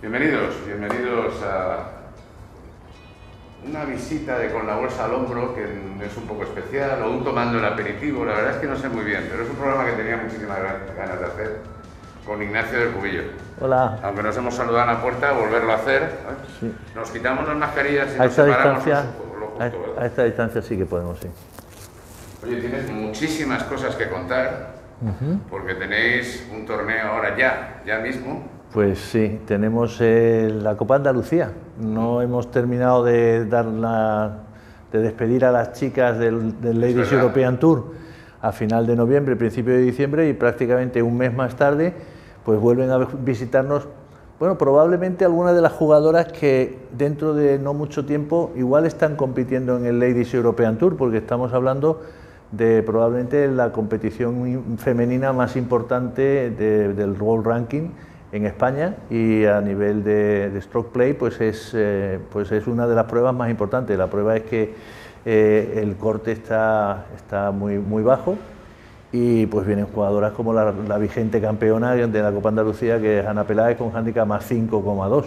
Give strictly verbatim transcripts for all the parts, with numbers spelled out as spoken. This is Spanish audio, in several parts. Bienvenidos, bienvenidos a una visita de con la bolsa al hombro, que es un poco especial, o un tomando el aperitivo, la verdad es que no sé muy bien, pero es un programa que tenía muchísimas ganas de hacer con Ignacio del Cuvillo. Hola. Aunque nos hemos saludado en la puerta, volverlo a hacer, ¿eh? Sí. Nos quitamos las mascarillas y a nos separamos. Lo justo, ¿verdad? A esta distancia sí que podemos, sí. Oye, tienes muchísimas cosas que contar, uh-huh. porque tenéis un torneo ahora ya, ya mismo. Pues sí, tenemos eh, la Copa Andalucía. No hemos terminado de dar la, de despedir a las chicas del, del Ladies European Tour a final de noviembre, principio de diciembre, y prácticamente un mes más tarde pues vuelven a visitarnos, bueno, probablemente algunas de las jugadoras que dentro de no mucho tiempo igual están compitiendo en el Ladies European Tour, porque estamos hablando de probablemente la competición femenina más importante de, del World Ranking en España, y a nivel de, de stroke play pues es, eh, pues es una de las pruebas más importantes. La prueba es que eh, el corte está, está muy, muy bajo, y pues vienen jugadoras como la, la vigente campeona de la Copa Andalucía, que es Ana Peláez, con handicap más cinco coma dos.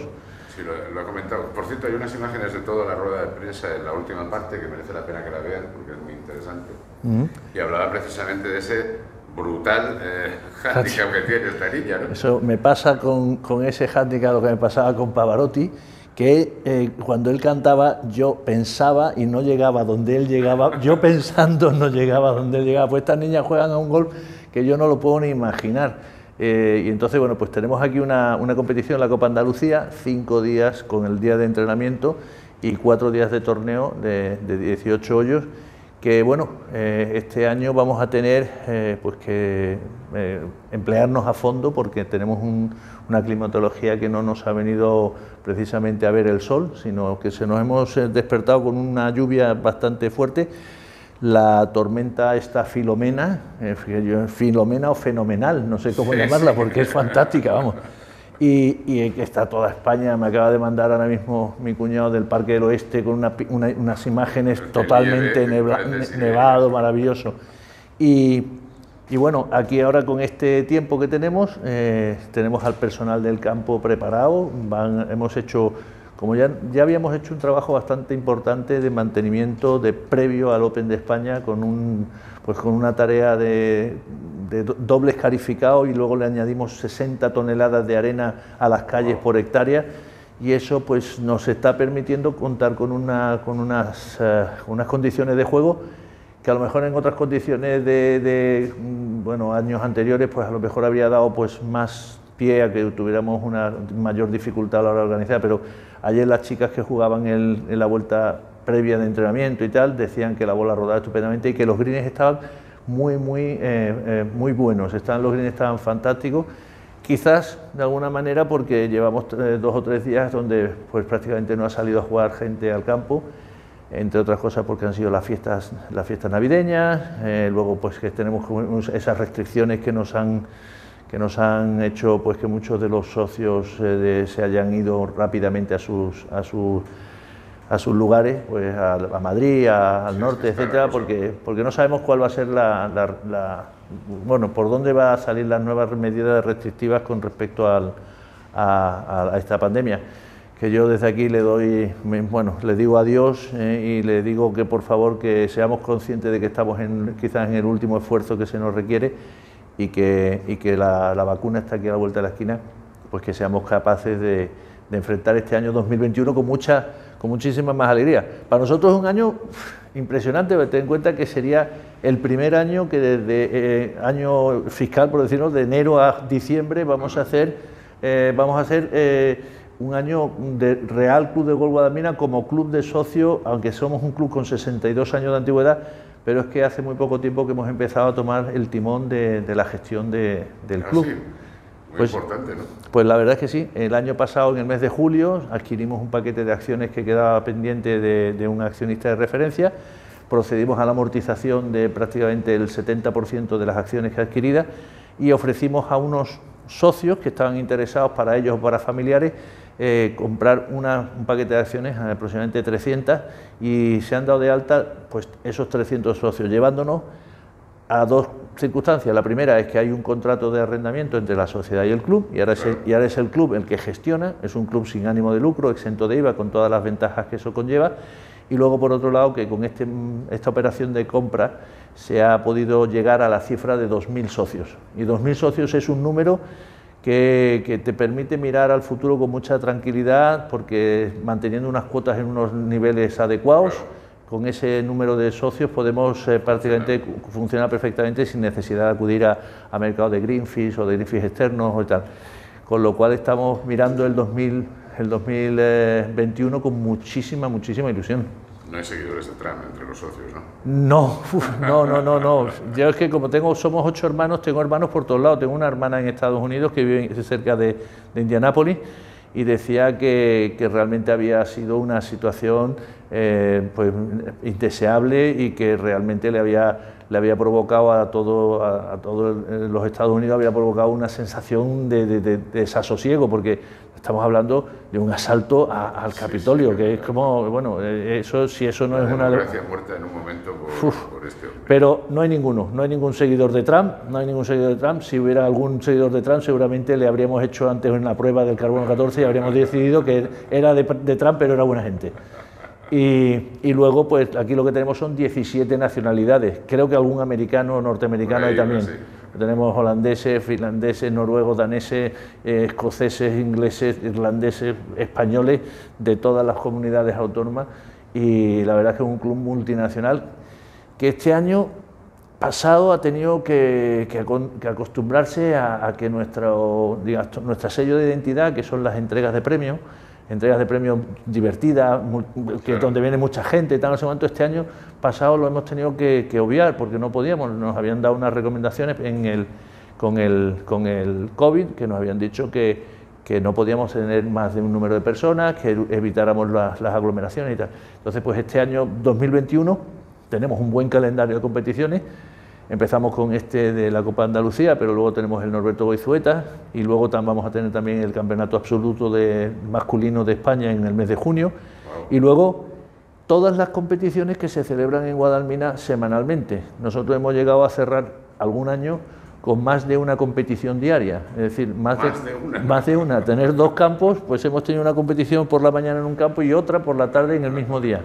Sí, lo, lo he comentado. Por cierto, hay unas imágenes de toda la rueda de prensa en la última parte que merece la pena que la vean, porque es muy interesante. Mm-hmm. Y hablaba precisamente de ese brutal eh, handicap que tiene esta niña, ¿no? Eso me pasa con, con ese handicap, lo que me pasaba con Pavarotti, que eh, cuando él cantaba yo pensaba y no llegaba donde él llegaba, yo pensando no llegaba donde él llegaba. Pues estas niñas juegan a un golf que yo no lo puedo ni imaginar. Eh, y entonces, bueno, pues tenemos aquí una, una competición, la Copa Andalucía, cinco días con el día de entrenamiento y cuatro días de torneo de, de dieciocho hoyos. Que bueno, eh, este año vamos a tener eh, pues que eh, emplearnos a fondo, porque tenemos un, una climatología que no nos ha venido precisamente a ver el sol, sino que se nos hemos despertado con una lluvia bastante fuerte. La tormenta está Filomena, eh, Filomena o fenomenal, no sé cómo sí, llamarla, sí. porque es fantástica, vamos. Y, y está toda España. Me acaba de mandar ahora mismo mi cuñado del Parque del Oeste con una, una, unas imágenes Porque totalmente nieve, nevado, nevado, maravilloso. Y, y bueno, aquí ahora con este tiempo que tenemos, eh, tenemos al personal del campo preparado. Van, hemos hecho, como ya, ya habíamos hecho un trabajo bastante importante de mantenimiento de previo al Open de España, con un, pues con una tarea de, de doble escarificado, y luego le añadimos sesenta toneladas de arena a las calles por hectárea, y eso pues nos está permitiendo contar con, una, con unas, uh, unas condiciones de juego que a lo mejor en otras condiciones de, de bueno, años anteriores pues a lo mejor habría dado pues más pie a que tuviéramos una mayor dificultad a la hora de organizar. Pero ayer las chicas que jugaban el, en la vuelta previa de entrenamiento y tal decían que la bola rodaba estupendamente y que los greens estaban muy muy eh, eh, muy buenos. Estaban, los greens estaban fantásticos, quizás de alguna manera porque llevamos tres, dos o tres días donde pues prácticamente no ha salido a jugar gente al campo, entre otras cosas porque han sido las fiestas, las fiestas navideñas, eh, luego pues que tenemos esas restricciones que nos han que nos han hecho pues que muchos de los socios eh, de, se hayan ido rápidamente a sus a sus a sus lugares, pues a, a Madrid, a, al sí, norte, es que etcétera, porque porque no sabemos cuál va a ser la, la, la bueno, por dónde va a salir las nuevas medidas restrictivas con respecto al, a, a esta pandemia. Que yo desde aquí le doy, bueno, le digo adiós eh, y le digo que por favor que seamos conscientes de que estamos en, quizás en el último esfuerzo que se nos requiere. Y que, y que la, la vacuna está aquí a la vuelta de la esquina, pues que seamos capaces de, de enfrentar este año dos mil veintiuno con, mucha, con muchísima más alegría. Para nosotros es un año impresionante, ten en cuenta que sería el primer año que desde eh, año fiscal, por decirlo, de enero a diciembre vamos a hacer, eh, vamos a hacer eh, un año de Real Club de Golf Guadalmina como club de socio, aunque somos un club con sesenta y dos años de antigüedad, pero es que hace muy poco tiempo que hemos empezado a tomar el timón de, de la gestión de, del ah, club. Sí. Muy pues, importante, ¿no? Pues la verdad es que sí. El año pasado, en el mes de julio, adquirimos un paquete de acciones que quedaba pendiente de, de un accionista de referencia. Procedimos a la amortización de prácticamente el setenta por ciento de las acciones que adquiridas y ofrecimos a unos socios que estaban interesados, para ellos o para familiares, Eh, comprar una, un paquete de acciones, aproximadamente trescientas, y se han dado de alta pues esos trescientos socios, llevándonos a dos circunstancias. La primera es que hay un contrato de arrendamiento entre la sociedad y el club, y ahora, es el, y ahora es el club el que gestiona, es un club sin ánimo de lucro, exento de I V A, con todas las ventajas que eso conlleva. Y luego, por otro lado, que con este, esta operación de compra se ha podido llegar a la cifra de dos mil socios. Y dos mil socios es un número que, que te permite mirar al futuro con mucha tranquilidad, porque manteniendo unas cuotas en unos niveles adecuados, con ese número de socios podemos eh, prácticamente funcionar perfectamente sin necesidad de acudir a, a mercados de greenfish o de greenfish externos o tal. Con lo cual estamos mirando el dos mil veintiuno con muchísima, muchísima ilusión. No hay seguidores de Trump entre los socios, ¿no? No, no, no, no, no. Yo es que como tengo, somos ocho hermanos, tengo hermanos por todos lados. Tengo una hermana en Estados Unidos que vive cerca de, de Indianápolis, y decía que, que realmente había sido una situación eh, pues, indeseable, y que realmente le había, le había provocado a todo, a, a todos los Estados Unidos, había provocado una sensación de, de, de desasosiego, porque estamos hablando de un asalto a, al Capitolio, sí, sí, que es como, bueno, eso si eso no es una... democracia muerta en un momento por, Uf, por este hombre. Pero no hay ninguno, no hay ningún seguidor de Trump, no hay ningún seguidor de Trump. Si hubiera algún seguidor de Trump, seguramente le habríamos hecho antes una prueba del carbono catorce y habríamos decidido que era de, de Trump, pero era buena gente. Y, y luego, pues aquí lo que tenemos son diecisiete nacionalidades. Creo que algún americano, norteamericano hay también. Sí. Tenemos holandeses, finlandeses, noruegos, daneses, eh, escoceses, ingleses, irlandeses, españoles, de todas las comunidades autónomas. Y la verdad es que es un club multinacional que este año pasado ha tenido que, que, que acostumbrarse a, a que nuestro, digamos, nuestro sello de identidad, que son las entregas de premios, entregas de premios divertidas, que, donde viene mucha gente, tal, no sé cuánto. Este año pasado lo hemos tenido que, que obviar, porque no podíamos. Nos habían dado unas recomendaciones en el, con, el, con el COVID, que nos habían dicho que, que no podíamos tener más de un número de personas, que evitáramos las, las aglomeraciones y tal. Entonces, pues este año dos mil veintiuno tenemos un buen calendario de competiciones. Empezamos con este de la Copa Andalucía, pero luego tenemos el Norberto Goizueta, y luego vamos a tener también el Campeonato Absoluto de, Masculino de España en el mes de junio. Wow. Y luego todas las competiciones que se celebran en Guadalmina semanalmente. Nosotros hemos llegado a cerrar algún año con más de una competición diaria, es decir, más, más, de, de, una. más de una. Tener dos campos, pues hemos tenido una competición por la mañana en un campo y otra por la tarde en el mismo día,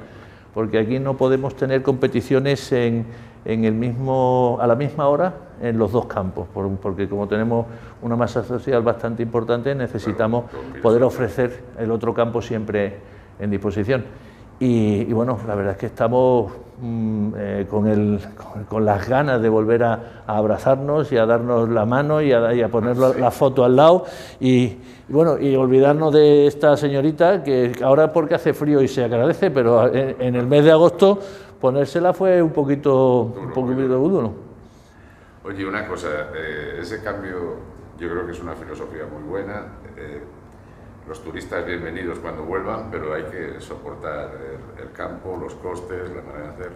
porque aquí no podemos tener competiciones en, en el mismo, a la misma hora en los dos campos, porque como tenemos una masa social bastante importante, necesitamos poder ofrecer el otro campo siempre en disposición. Y, y bueno, la verdad es que estamos mmm, eh, con, el, con, con las ganas de volver a, a abrazarnos y a darnos la mano y a, y a poner la, la foto al lado y, y bueno, y olvidarnos de esta señorita que ahora, porque hace frío y se agradece, pero en, en el mes de agosto ponérsela fue un poquito un poquito duro. Oye, una cosa, eh, ese cambio yo creo que es una filosofía muy buena. Eh, Los turistas bienvenidos cuando vuelvan, pero hay que soportar el, el campo, los costes, la manera de hacer.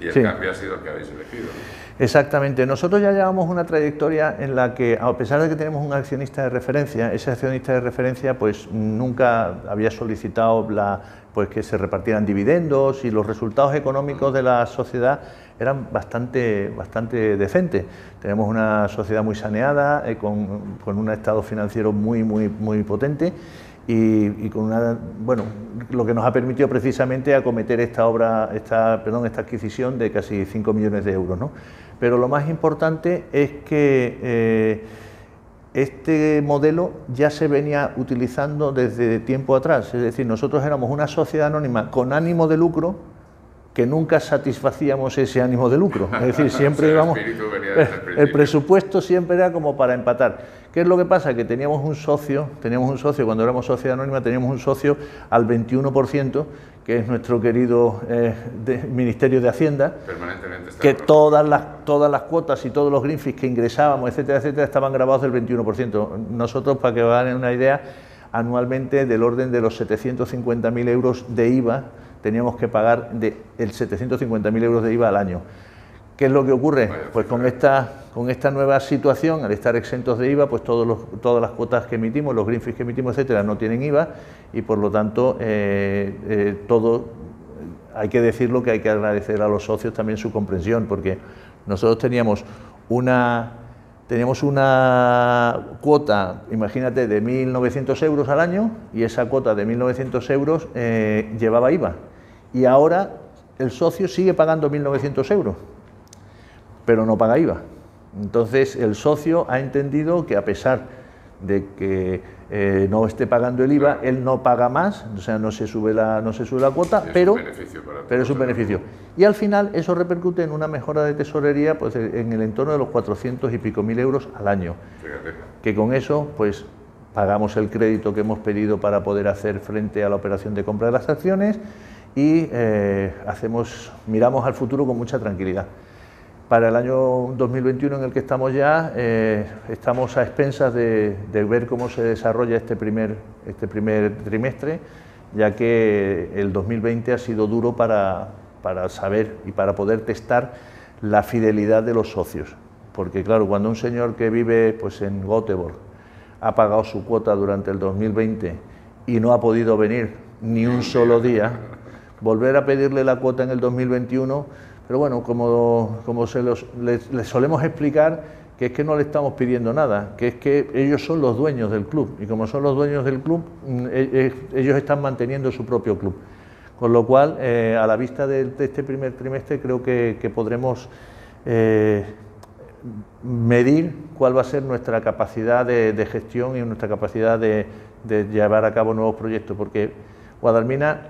Y el sí. cambio ha sido el que habéis elegido, ¿no? Exactamente. Nosotros ya llevamos una trayectoria en la que, a pesar de que tenemos un accionista de referencia, ese accionista de referencia pues nunca había solicitado la, pues, que se repartieran dividendos, y los resultados económicos de la sociedad eran bastante, bastante decentes. Tenemos una sociedad muy saneada, eh, con, con un estado financiero muy, muy, muy potente. Y, y con una, bueno, lo que nos ha permitido precisamente acometer esta obra, esta, perdón, esta adquisición de casi cinco millones de euros, ¿no? Pero lo más importante es que eh, este modelo ya se venía utilizando desde tiempo atrás. Es decir, nosotros éramos una sociedad anónima con ánimo de lucro, que nunca satisfacíamos ese ánimo de lucro. Es decir, siempre íbamos... El, el presupuesto siempre era como para empatar. ¿Qué es lo que pasa? Que teníamos un socio, teníamos un socio, cuando éramos sociedad anónima, teníamos un socio al veintiuno por ciento, que es nuestro querido eh, de, Ministerio de Hacienda, permanentemente que todas las, todas las cuotas y todos los greenfish que ingresábamos, etcétera, etcétera, estaban grabados del veintiuno por ciento. Nosotros, para que os hagan una idea, anualmente del orden de los setecientos cincuenta mil euros de I V A, teníamos que pagar de el setecientos cincuenta mil euros de I V A al año. ¿Qué es lo que ocurre? Pues con esta, con esta nueva situación, al estar exentos de I V A, pues todos los, todas las cuotas que emitimos, los greenfish que emitimos, etcétera, no tienen I V A, y por lo tanto eh, eh, todo, hay que decirlo, que hay que agradecer a los socios también su comprensión, porque nosotros teníamos una, tenemos una cuota, imagínate, de mil novecientos euros al año, y esa cuota de mil novecientos euros eh, llevaba IVA. Y ahora el socio sigue pagando mil novecientos euros, pero no paga IVA. Entonces el socio ha entendido que a pesar de que eh, no esté pagando el IVA, él no paga más, o sea, no se sube la, no se sube la cuota, es pero, pero es un beneficio. Y al final eso repercute en una mejora de tesorería pues, en el entorno de los cuatrocientos y pico mil euros al año. Fíjate. Que con eso pues pagamos el crédito que hemos pedido para poder hacer frente a la operación de compra de las acciones y eh, hacemos, miramos al futuro con mucha tranquilidad. Para el año dos mil veintiuno en el que estamos ya, eh, estamos a expensas de, de ver cómo se desarrolla este primer, este primer trimestre, ya que el dos mil veinte ha sido duro para, para saber y para poder testar la fidelidad de los socios. Porque claro, cuando un señor que vive pues, en Göteborg ha pagado su cuota durante el dos mil veinte y no ha podido venir ni un solo día, volver a pedirle la cuota en el dos mil veintiuno... Pero bueno, como, como se los, les, les solemos explicar, que es que no le estamos pidiendo nada, que es que ellos son los dueños del club, y como son los dueños del club, ellos están manteniendo su propio club. Con lo cual, eh, a la vista de, de este primer trimestre, creo que, que podremos eh, medir cuál va a ser nuestra capacidad de, de gestión y nuestra capacidad de, de llevar a cabo nuevos proyectos, porque Guadalmina...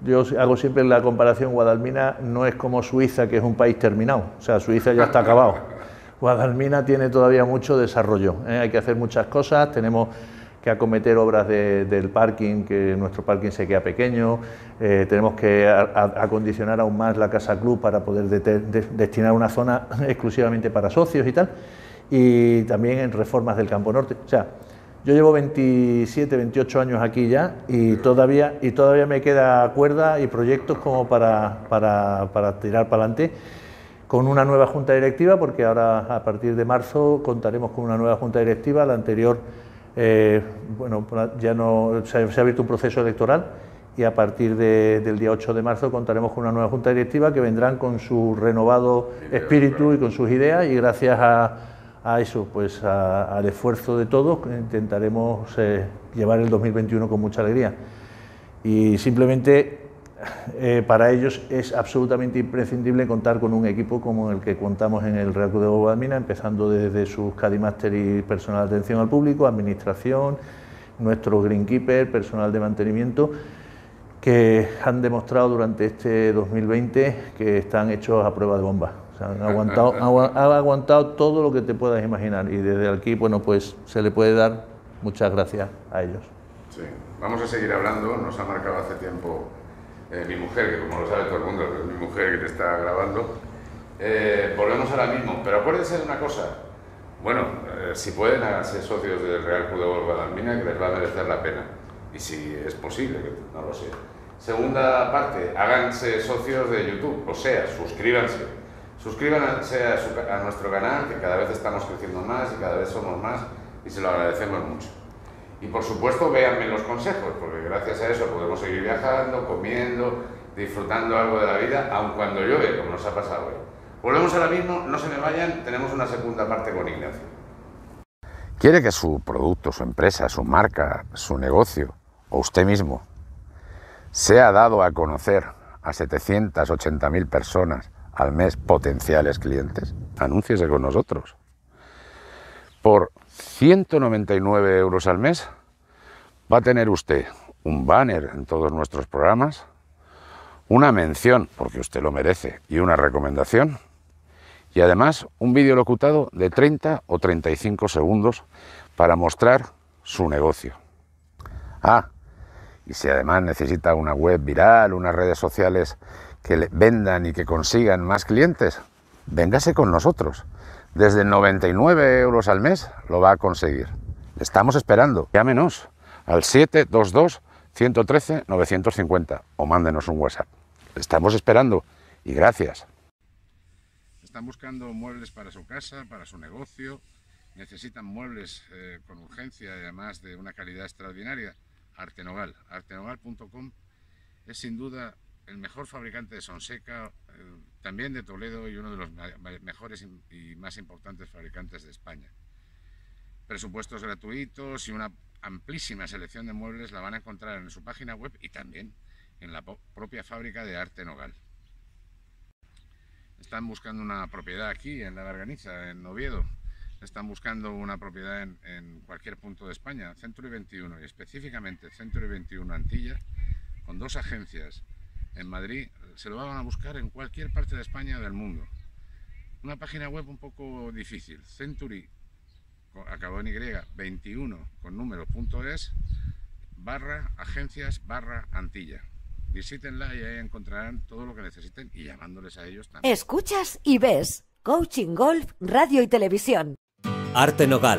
Yo hago siempre la comparación, Guadalmina no es como Suiza, que es un país terminado, o sea, Suiza ya está acabado. Guadalmina tiene todavía mucho desarrollo, ¿eh? Hay que hacer muchas cosas, tenemos que acometer obras de, del parking, que nuestro parking se queda pequeño, eh, tenemos que a, a, acondicionar aún más la Casa Club para poder de, de, destinar una zona exclusivamente para socios y tal, y también en reformas del Campo Norte, o sea... Yo llevo veintisiete, veintiocho años aquí ya y todavía, y todavía me queda cuerda y proyectos como para, para, para tirar para adelante con una nueva junta directiva, porque ahora a partir de marzo contaremos con una nueva junta directiva. La anterior, eh, bueno, ya no se ha, se ha abierto un proceso electoral y a partir de, del día ocho de marzo contaremos con una nueva junta directiva que vendrán con su renovado espíritu y con sus ideas, y gracias a... a eso, pues a, al esfuerzo de todos, intentaremos eh, llevar el dos mil veintiuno con mucha alegría. Y simplemente eh, para ellos es absolutamente imprescindible contar con un equipo como el que contamos en el Real Club de Guadalmina, empezando desde sus Cadimaster y personal de atención al público, administración, nuestro greenkeeper, personal de mantenimiento, que han demostrado durante este dos mil veinte que están hechos a prueba de bomba. Han aguantado, han aguantado todo lo que te puedas imaginar, y desde aquí, bueno, pues se le puede dar muchas gracias a ellos. Sí, vamos a seguir hablando. Nos ha marcado hace tiempo eh, mi mujer, que como lo sabe todo el mundo, es mi mujer que te está grabando. Eh, volvemos ahora mismo, pero acuérdense de una cosa. Bueno, eh, si pueden, háganse socios del Real Club de Golf Guadalmina, que les va a merecer la pena. Y si es posible, que no lo sé. Segunda parte, háganse socios de YouTube, o sea, suscríbanse. Suscríbanse a, su, a nuestro canal, que cada vez estamos creciendo más y cada vez somos más, y se lo agradecemos mucho. Y por supuesto, véanme los consejos, porque gracias a eso podemos seguir viajando, comiendo, disfrutando algo de la vida, aun cuando llueve, como nos ha pasado hoy. Volvemos ahora mismo, no se me vayan, tenemos una segunda parte con Ignacio. ¿Quiere que su producto, su empresa, su marca, su negocio o usted mismo sea dado a conocer a setecientas ochenta mil personas al mes, potenciales clientes? Anúnciese con nosotros. Por ciento noventa y nueve euros al mes va a tener usted un banner en todos nuestros programas, una mención, porque usted lo merece, y una recomendación, y además un vídeo locutado de treinta o treinta y cinco segundos para mostrar su negocio. Ah, y si además necesita una web viral, unas redes sociales que le vendan y que consigan más clientes, véngase con nosotros. Desde noventa y nueve euros al mes lo va a conseguir. Le estamos esperando. Llámenos al siete dos dos, uno uno tres, nueve cinco cero o mándenos un WhatsApp. Le estamos esperando y gracias. Están buscando muebles para su casa, para su negocio. Necesitan muebles eh, con urgencia y además de una calidad extraordinaria. Arte Nogal. Arte Nogal punto com es sin duda el mejor fabricante de Sonseca, eh, también de Toledo y uno de los mejores y más importantes fabricantes de España. Presupuestos gratuitos y una amplísima selección de muebles la van a encontrar en su página web y también en la propia fábrica de arte Nogal. Están buscando una propiedad aquí, en La Berganiza, en Oviedo. Están buscando una propiedad en, en cualquier punto de España, Century veintiuno, y específicamente Century veintiuno Antilla, con dos agencias en Madrid. Se lo van a buscar en cualquier parte de España o del mundo. Una página web un poco difícil, Century, acabado en Y, veintiuno, con número punto es, barra agencias, barra Antilla. Visítenla y ahí encontrarán todo lo que necesiten y llamándoles a ellos también. Escuchas y ves Coaching Golf, Radio y Televisión. Arte Nogal,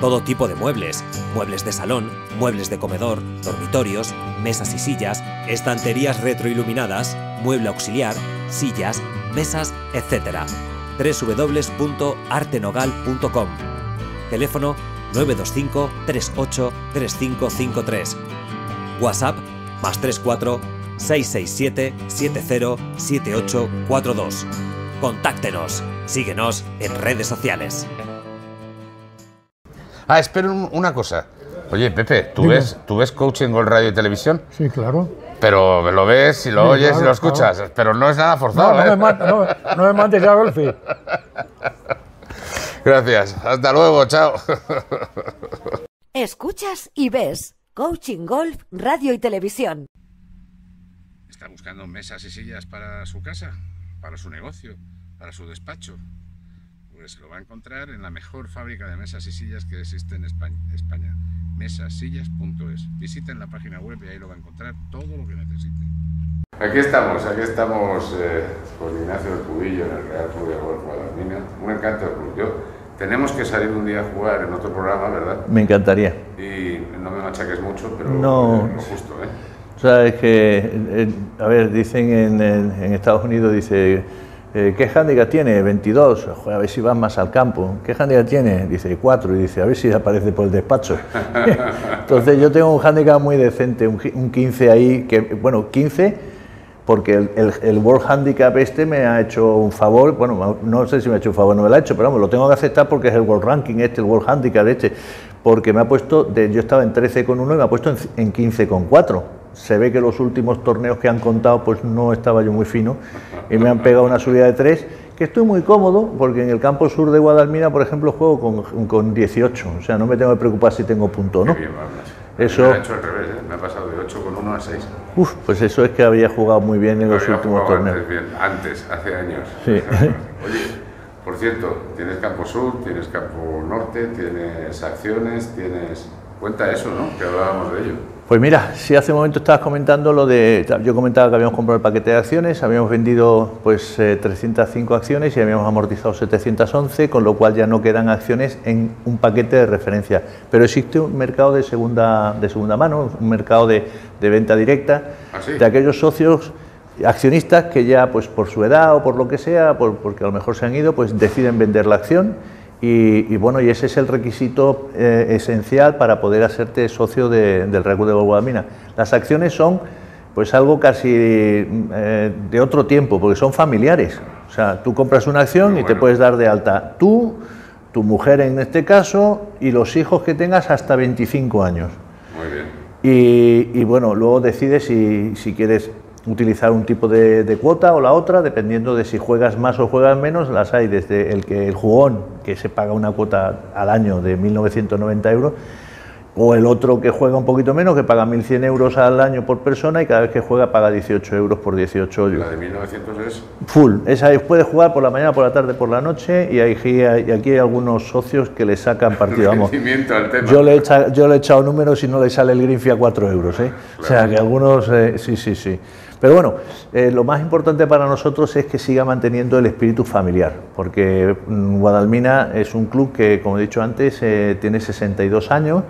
Todo tipo de muebles. Muebles de salón, muebles de comedor, dormitorios, mesas y sillas, estanterías retroiluminadas, mueble auxiliar, sillas, mesas, etcétera. w w w punto artenogal punto com. Teléfono nueve dos cinco, tres ocho, tres cinco cinco tres. WhatsApp más tres cuatro, seis seis siete, siete cero, siete ocho cuatro dos. Contáctenos, síguenos en redes sociales. Ah, espera un, una cosa. Oye, Pepe, ¿tú ves, ¿tú ves Coaching Golf Radio y Televisión? Sí, claro. Pero lo ves y lo sí, oyes claro, y lo escuchas, claro. Pero no es nada forzado. No, no, ¿eh? me, manda, no, no me mandes a golfi. Gracias, hasta luego, chao. Escuchas y ves Coaching Golf Radio y Televisión. ¿Está buscando mesas y sillas para su casa? Para su negocio, para su despacho, pues se lo va a encontrar en la mejor fábrica de mesas y sillas que existe en España, España. mesasillas punto es. Visiten la página web y ahí lo va a encontrar todo lo que necesite. Aquí estamos, aquí estamos eh, con Ignacio del Cuvillo en el Real Club de Golf Guadalmina. Un encanto del club. Yo, tenemos que salir un día a jugar en otro programa, ¿verdad? Me encantaría. Y no me machaques mucho, pero no. Eh, lo justo, ¿eh? Sabes que, a ver, dicen en, en Estados Unidos, dice, ¿qué handicap tiene? veintidós, a ver si vas más al campo. ¿Qué handicap tiene? Dice, cuatro, y dice, a ver si aparece por el despacho. Entonces yo tengo un handicap muy decente, un quince ahí, que bueno, quince, porque el, el, el World Handicap este me ha hecho un favor, bueno, no sé si me ha hecho un favor, no me lo ha hecho, pero vamos, lo tengo que aceptar porque es el World Ranking este, el World Handicap este, porque me ha puesto, de, yo estaba en trece con uno y me ha puesto en, en quince con cuatro. Se ve que los últimos torneos que han contado pues no estaba yo muy fino y me han pegado una subida de tres, que estoy muy cómodo porque en el campo sur de Guadalmina, por ejemplo, juego con, con dieciocho, o sea, no me tengo que preocupar si tengo punto o no. Eso... Me ha hecho al revés, ¿eh? Me ha pasado de ocho con uno a seis. Uf, pues eso es que había jugado muy bien en había los últimos torneos. Antes, bien, antes, hace años. Sí. Oye, por cierto, tienes campo sur, tienes campo norte, tienes acciones, tienes... Cuenta eso, ¿no? Que hablábamos de ello. Pues mira, si hace un momento estabas comentando lo de... Yo comentaba que habíamos comprado el paquete de acciones, habíamos vendido pues eh, trescientas cinco acciones y habíamos amortizado setecientas once, con lo cual ya no quedan acciones en un paquete de referencia. Pero existe un mercado de segunda, de segunda mano, un mercado de, de venta directa, ¿ah, sí? De aquellos socios accionistas que ya pues por su edad o por lo que sea, por, porque a lo mejor se han ido, pues deciden vender la acción. Y, y bueno, y ese es el requisito eh, esencial para poder hacerte socio de, del Real Club de Golf Guadalmina. Las acciones son pues algo casi eh, de otro tiempo, porque son familiares. O sea, tú compras una acción Muy y bueno. te puedes dar de alta tú, tu mujer en este caso, y los hijos que tengas hasta veinticinco años. Muy bien. Y, y bueno, luego decides si, si quieres utilizar un tipo de, de cuota o la otra, dependiendo de si juegas más o juegas menos. Las hay desde el que el jugón, que se paga una cuota al año de mil novecientos noventa euros, o el otro que juega un poquito menos, que paga mil cien euros al año por persona y cada vez que juega paga dieciocho euros por dieciocho hoyos. La de mil novecientos es full, esa puedes jugar por la mañana, por la tarde, por la noche, y, hay, y aquí hay algunos socios que le sacan partido. Vamos, yo le he echa, yo le he echado números y no le sale el greenfee a cuatro euros, ¿eh? Claro. O sea que algunos, eh, sí, sí, sí. Pero bueno, eh, lo más importante para nosotros es que siga manteniendo el espíritu familiar, porque Guadalmina es un club que, como he dicho antes, eh, tiene sesenta y dos años,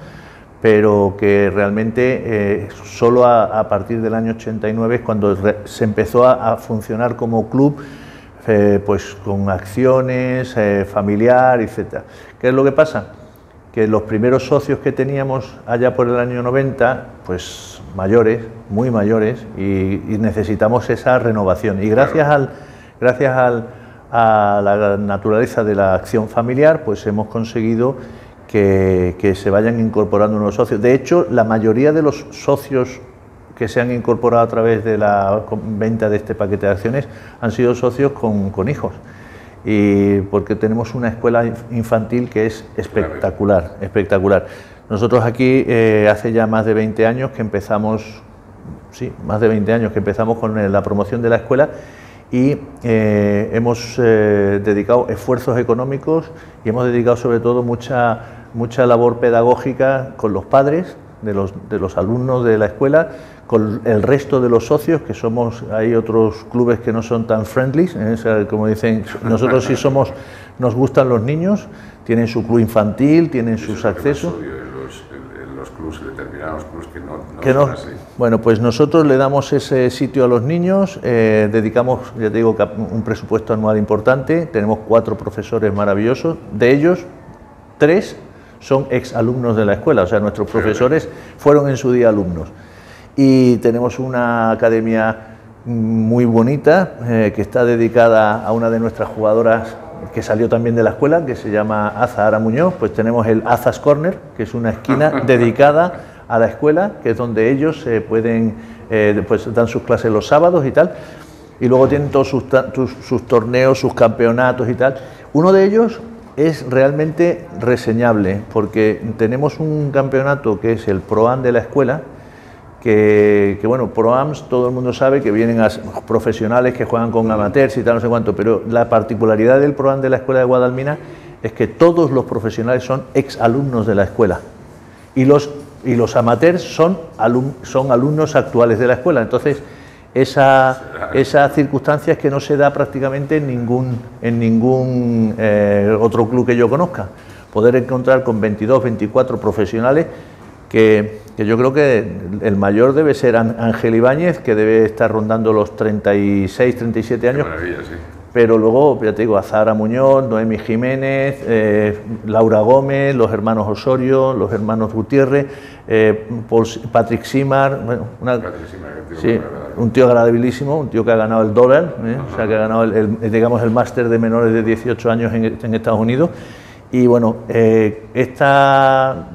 pero que realmente eh, solo a, a partir del año ochenta y nueve es cuando se empezó a, a funcionar como club, eh, pues con acciones, eh, familiar, etcétera. ¿Qué es lo que pasa? Que los primeros socios que teníamos allá por el año noventa, pues mayores, muy mayores, y, y necesitamos esa renovación. Y gracias al, gracias al, a la naturaleza de la acción familiar, pues hemos conseguido Que, que se vayan incorporando nuevos socios. De hecho, la mayoría de los socios que se han incorporado a través de la venta de este paquete de acciones han sido socios con, con hijos, y porque tenemos una escuela infantil que es espectacular, espectacular. Nosotros aquí eh, hace ya más de veinte años que empezamos, sí, más de veinte años que empezamos con la promoción de la escuela. Y eh, hemos eh, dedicado esfuerzos económicos y hemos dedicado sobre todo mucha, mucha labor pedagógica con los padres de los, de los alumnos de la escuela, con el resto de los socios, que somos, hay otros clubes que no son tan friendly, ¿eh? O sea, como dicen, nosotros sí somos, nos gustan los niños, tienen su club infantil, tienen sus es accesos. Determinados clubes que no, no, que no. Así. Bueno, pues nosotros le damos ese sitio a los niños, eh, dedicamos, ya te digo, un presupuesto anual importante, tenemos cuatro profesores maravillosos, de ellos tres son ex alumnos de la escuela, o sea, nuestros profesores fueron en su día alumnos, y tenemos una academia muy bonita eh, que está dedicada a una de nuestras jugadoras que salió también de la escuela, que se llama Azahara Muñoz. Pues tenemos el Azas Corner, que es una esquina dedicada a la escuela, que es donde ellos se eh, pueden, eh, pues dan sus clases los sábados y tal, y luego tienen todos sus, sus, sus torneos, sus campeonatos y tal. Uno de ellos es realmente reseñable, porque tenemos un campeonato que es el ProAm de la escuela, que, que bueno, ProAms todo el mundo sabe que vienen a profesionales que juegan con amateurs y tal, no sé cuánto, pero la particularidad del ProAm de la Escuela de Guadalmina es que todos los profesionales son ex alumnos de la escuela, y los, y los amateurs son, alum, son alumnos actuales de la escuela. Entonces, esa, esa circunstancia es que no se da prácticamente en ningún, en ningún eh, otro club que yo conozca, poder encontrar con veintidós, veinticuatro profesionales. Que, que yo creo que el mayor debe ser Ángel Ibáñez, que debe estar rondando los treinta y seis, treinta y siete años. Qué maravilla, sí. Pero luego, ya te digo, Azahara Muñoz, Noemi Jiménez, eh, Laura Gómez, los hermanos Osorio, los hermanos Gutiérrez, eh, Paul, Patrick Simard, bueno, una, Patrick Simard, tío, sí, un tío agradabilísimo, un tío que ha ganado el dólar, eh, o sea, que ha ganado el, el, digamos, el máster de menores de dieciocho años en, en Estados Unidos. Y bueno, eh, esta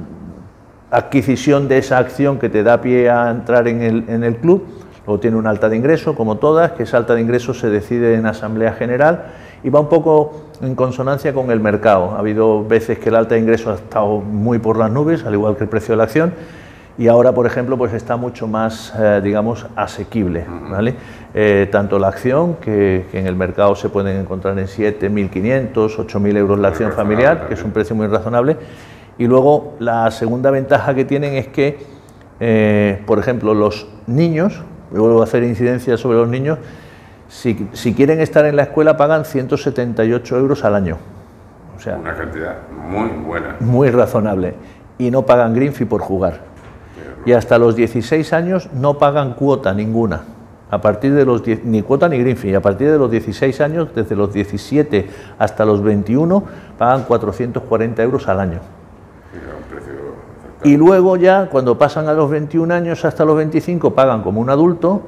adquisición de esa acción que te da pie a entrar en el, en el club, luego tiene un alta de ingreso, como todas, que esa alta de ingreso se decide en asamblea general y va un poco en consonancia con el mercado. Ha habido veces que el alta de ingreso ha estado muy por las nubes, al igual que el precio de la acción, y ahora, por ejemplo, pues está mucho más, eh, digamos, asequible, ¿vale? Eh, tanto la acción, que, que en el mercado se pueden encontrar en siete mil quinientos, ocho mil euros la acción familiar, que es un precio muy razonable. Y luego la segunda ventaja que tienen es que, eh, por ejemplo, los niños, vuelvo a hacer incidencia sobre los niños, si, si quieren estar en la escuela pagan ciento setenta y ocho euros al año. O sea, una cantidad muy buena. Muy razonable. Y no pagan green fee por jugar. Y hasta los dieciséis años no pagan cuota ninguna. A partir de los diez, ni cuota ni greenfee, a partir de los dieciséis años, desde los diecisiete hasta los veintiuno, pagan cuatrocientos cuarenta euros al año. Y luego ya, cuando pasan a los veintiún años hasta los veinticinco, pagan como un adulto,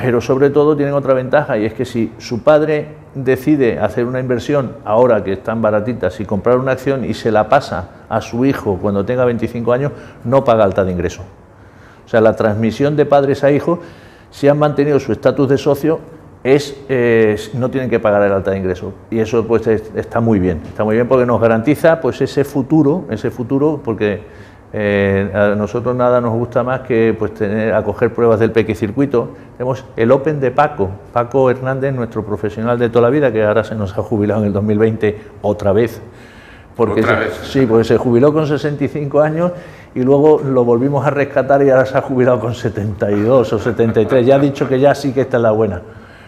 pero sobre todo tienen otra ventaja, y es que si su padre decide hacer una inversión, ahora que están baratitas, y comprar una acción y se la pasa a su hijo cuando tenga veinticinco años, no paga alta de ingreso. O sea, la transmisión de padres a hijos, si han mantenido su estatus de socio, es, eh, no tienen que pagar el alta de ingreso, y eso pues es, está muy bien, está muy bien porque nos garantiza pues ese futuro, ese futuro porque... Eh, a nosotros nada nos gusta más que pues tener, acoger pruebas del peque circuito. Tenemos el Open de Paco, Paco Hernández, nuestro profesional de toda la vida, que ahora se nos ha jubilado en el dos mil veinte otra vez. Porque ¿Otra se, vez? Sí, porque se jubiló con sesenta y cinco años y luego lo volvimos a rescatar y ahora se ha jubilado con setenta y dos o setenta y tres, ya ha dicho que ya sí que esta es la buena.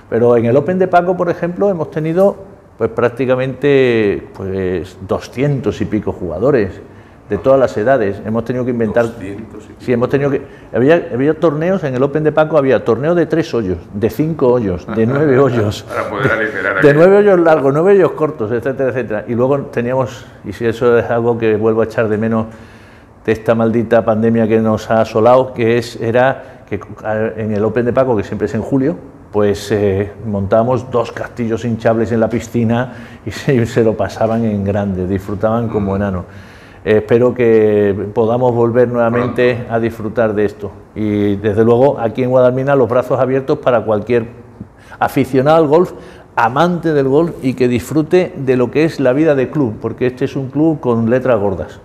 Pero en el Open de Paco, por ejemplo, hemos tenido pues prácticamente pues doscientos y pico jugadores de todas las edades. Hemos tenido que inventar. Sí, hemos tenido que. Había, había torneos en el Open de Paco, había torneos de tres hoyos, de cinco hoyos, de nueve hoyos, para poder de, de nueve hoyos largos, nueve hoyos cortos, etcétera, etcétera. Y luego teníamos, y si eso es algo que vuelvo a echar de menos de esta maldita pandemia que nos ha asolado, que es era que en el Open de Paco, que siempre es en julio, pues eh, montamos dos castillos hinchables en la piscina y se, se lo pasaban en grande, disfrutaban como mm. enanos. Espero que podamos volver nuevamente Pronto. a disfrutar de esto. Y desde luego aquí en Guadalmina los brazos abiertos para cualquier aficionado al golf, amante del golf y que disfrute de lo que es la vida de club, porque este es un club con letras gordas.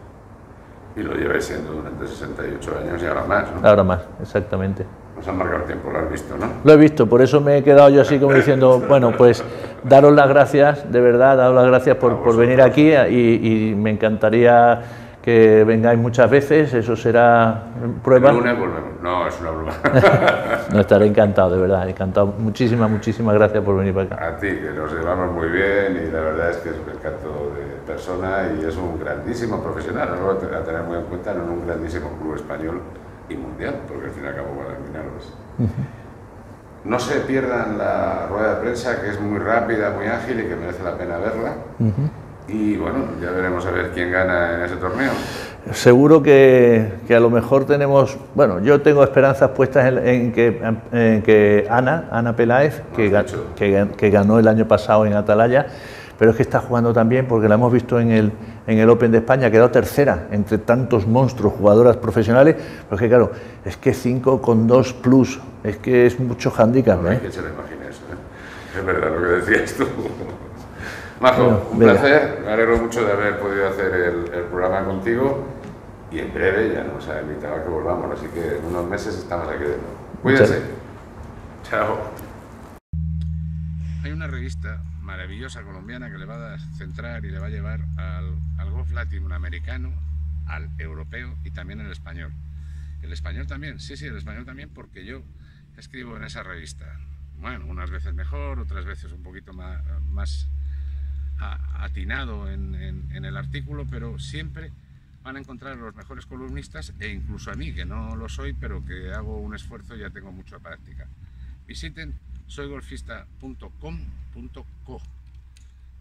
Y lo lleváis siendo durante sesenta y ocho años y ahora más, ¿no? Ahora más, exactamente. Nos han marcado el tiempo, lo has visto, ¿no? Lo he visto, por eso me he quedado yo así como diciendo, bueno, pues daros las gracias, de verdad, daros las gracias por, por venir aquí y, y me encantaría que vengáis muchas veces, eso será prueba. El lunes volvemos, no, es una broma. No, estaré encantado, de verdad, encantado. Muchísimas, muchísimas gracias por venir para acá. A ti, que nos llevamos muy bien y la verdad es que es un encanto de persona y es un grandísimo profesional, ¿no? A tener muy en cuenta, no en un grandísimo club español y mundial, porque al fin y al cabo Guadalmina es. No se pierdan la rueda de prensa, que es muy rápida, muy ágil y que merece la pena verla. Uh-huh. Y bueno, ya veremos a ver quién gana en ese torneo. Seguro que, que a lo mejor tenemos, bueno, yo tengo esperanzas puestas en, en, que, en que Ana, Ana Peláez, que, ga, que, que ganó el año pasado en Atalaya, pero es que está jugando también porque la hemos visto en el, en el Open de España, ha quedado tercera entre tantos monstruos, jugadoras profesionales, pero es que claro, es que cinco con dos plus, es que es mucho handicap, ¿eh? Que se lo imagine eso, ¿eh? Es verdad lo que decías tú. Majo, bueno, un venga. placer, me alegro mucho de haber podido hacer el, el programa contigo y en breve ya nos ha invitado a que volvamos, así que en unos meses estamos aquí de nuevo. Cuídense. Chao. Hay una revista maravillosa colombiana que le va a centrar y le va a llevar al, al golf latinoamericano, al europeo y también al español. ¿El español también? Sí, sí, el español también, porque yo escribo en esa revista. Bueno, unas veces mejor, otras veces un poquito más... más atinado en, en, en el artículo, pero siempre van a encontrar los mejores columnistas e incluso a mí, que no lo soy, pero que hago un esfuerzo y ya tengo mucha práctica. Visiten soy golfista punto com punto co,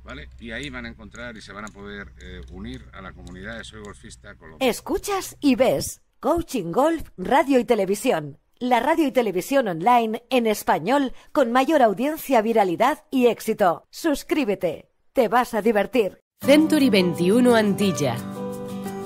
¿vale? Y ahí van a encontrar y se van a poder eh, unir a la comunidad de Soy Golfista Colombia. Escuchas y ves Coaching Golf Radio y Televisión, la radio y televisión online en español con mayor audiencia, viralidad y éxito. Suscríbete. Te vas a divertir. Century veintiuno Antilla,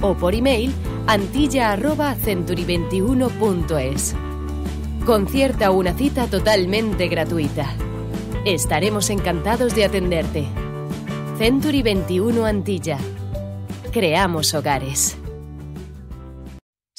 o por email antilla arroba century veintiuno punto es. Concierta una cita totalmente gratuita. Estaremos encantados de atenderte. Century veintiuno Antilla. Creamos hogares.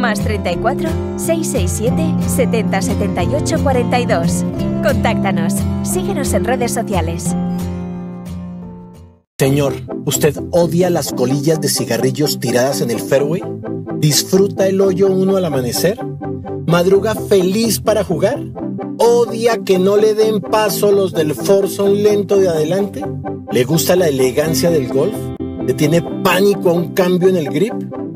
más treinta y cuatro, seiscientos sesenta y siete, setenta, setenta y ocho, cuarenta y dos. Contáctanos, síguenos en redes sociales. Señor, ¿usted odia las colillas de cigarrillos tiradas en el fairway? ¿Disfruta el hoyo uno al amanecer? ¿Madruga feliz para jugar? ¿Odia que no le den paso los del forzón lento de adelante? ¿Le gusta la elegancia del golf? ¿Le tiene pánico a un cambio en el grip?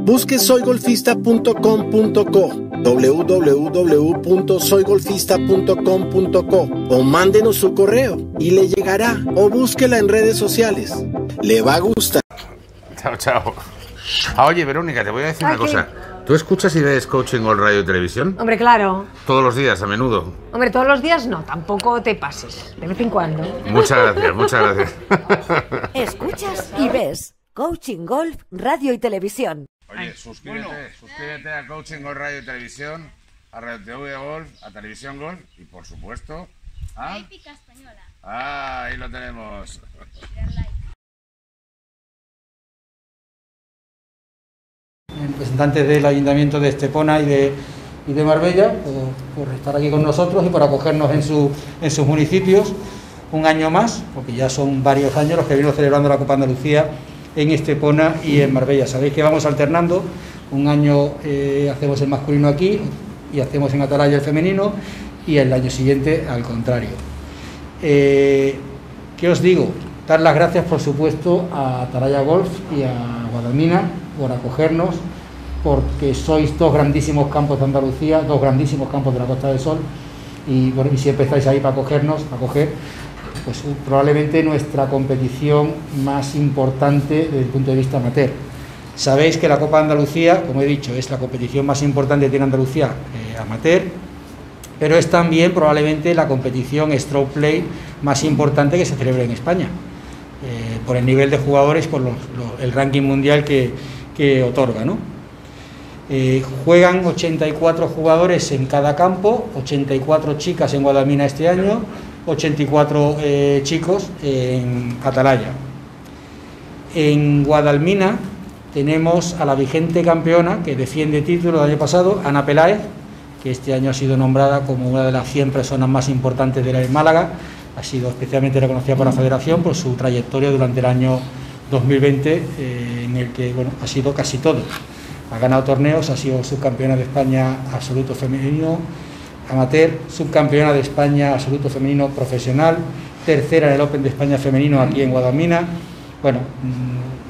Busque soy golfista punto com punto co, doble u doble u doble u punto soy golfista punto com punto co o mándenos su correo y le llegará, o búsquela en redes sociales. Le va a gustar. Chao, chao. Ah, oye, Verónica, te voy a decir una cosa. ¿Tú escuchas y ves Coaching Golf Radio y Televisión? Hombre, claro. ¿Todos los días, a menudo? Hombre, todos los días no, tampoco te pases. De vez en cuando. Muchas gracias, muchas gracias. Escuchas y ves Coaching Golf Radio y Televisión. Oye, suscríbete, bueno. suscríbete a Coaching Golf Radio y Televisión, a Radio T V Golf, a Televisión Golf y, por supuesto, a... La Épica Española. Ah, ahí lo tenemos. Representantes del Ayuntamiento de Estepona y de, y de Marbella, por, por estar aquí con nosotros y por acogernos en, su, en sus municipios un año más, porque ya son varios años los que venimos celebrando la Copa Andalucía en Estepona y en Marbella. Sabéis que vamos alternando, un año eh, hacemos el masculino aquí y hacemos en Atalaya el femenino y el año siguiente al contrario. Eh, ¿Qué os digo? Dar las gracias, por supuesto, a Atalaya Golf y a Guadalmina por acogernos, porque sois dos grandísimos campos de Andalucía, dos grandísimos campos de la Costa del Sol, y, bueno, y siempre estáis ahí para acogernos, para acoger, pues probablemente nuestra competición más importante desde el punto de vista amateur. Sabéis que la Copa Andalucía, como he dicho, es la competición más importante que tiene Andalucía eh, amateur, pero es también probablemente la competición stroke play más importante que se celebra en España, eh, por el nivel de jugadores, por los, los, el ranking mundial que, que otorga, ¿no? Eh, juegan ochenta y cuatro jugadores en cada campo, ochenta y cuatro chicas en Guadalmina este año, ochenta y cuatro eh, chicos en Atalaya. En Guadalmina tenemos a la vigente campeona que defiende título del año pasado, Ana Peláez, que este año ha sido nombrada como una de las cien personas más importantes de la Málaga. Ha sido especialmente reconocida por la Federación por su trayectoria durante el año dos mil veinte, eh, en el que, bueno, ha sido casi todo. Ha ganado torneos, ha sido subcampeona de España absoluto femenino amateur, subcampeona de España absoluto femenino profesional, tercera en el Open de España femenino aquí en Guadalmina. Bueno,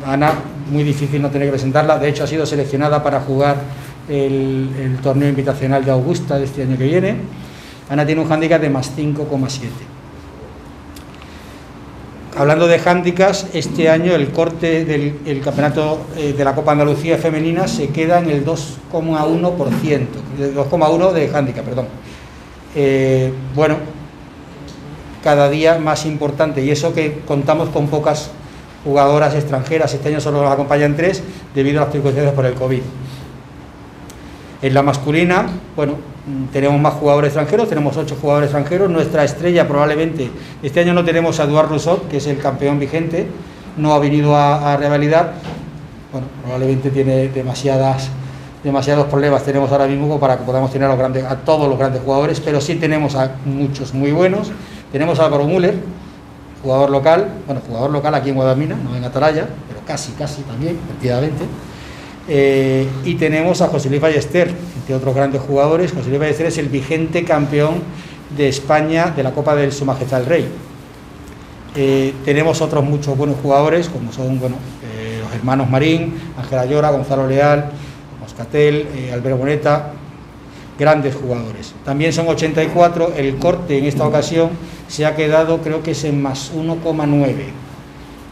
Ana, muy difícil no tener que presentarla, de hecho ha sido seleccionada para jugar el, el torneo invitacional de Augusta de este año que viene. Ana tiene un hándicap de más cinco coma siete. Hablando de hándicaps, este año el corte del el campeonato eh, de la Copa Andalucía femenina se queda en el dos coma uno por ciento, el dos coma uno de hándicap, perdón. Eh, bueno, cada día más importante, y eso que contamos con pocas jugadoras extranjeras, este año solo nos acompañan tres debido a las circunstancias por el COVID. En la masculina, bueno, tenemos más jugadores extranjeros, tenemos ocho jugadores extranjeros. Nuestra estrella probablemente, este año no tenemos a Eduardo Rousseau, que es el campeón vigente, no ha venido a, a revalidar. Bueno, probablemente tiene demasiadas, demasiados problemas tenemos ahora mismo para que podamos tener a, los grandes, a todos los grandes jugadores, pero sí tenemos a muchos muy buenos. Tenemos a Álvaro Müller, jugador local, bueno, jugador local aquí en Guadalmina, no en Atalaya, pero casi, casi también, efectivamente. Eh, y tenemos a José Luis Ballester, entre otros grandes jugadores. José Luis Ballester es el vigente campeón de España de la Copa de Su Majestad el Rey. Eh, tenemos otros muchos buenos jugadores, como son, bueno, eh, los hermanos Marín, Ángela Llora, Gonzalo Leal, Moscatel, eh, Alberto Boneta, grandes jugadores. También son ochenta y cuatro, el corte en esta ocasión se ha quedado, creo que es en más uno coma nueve,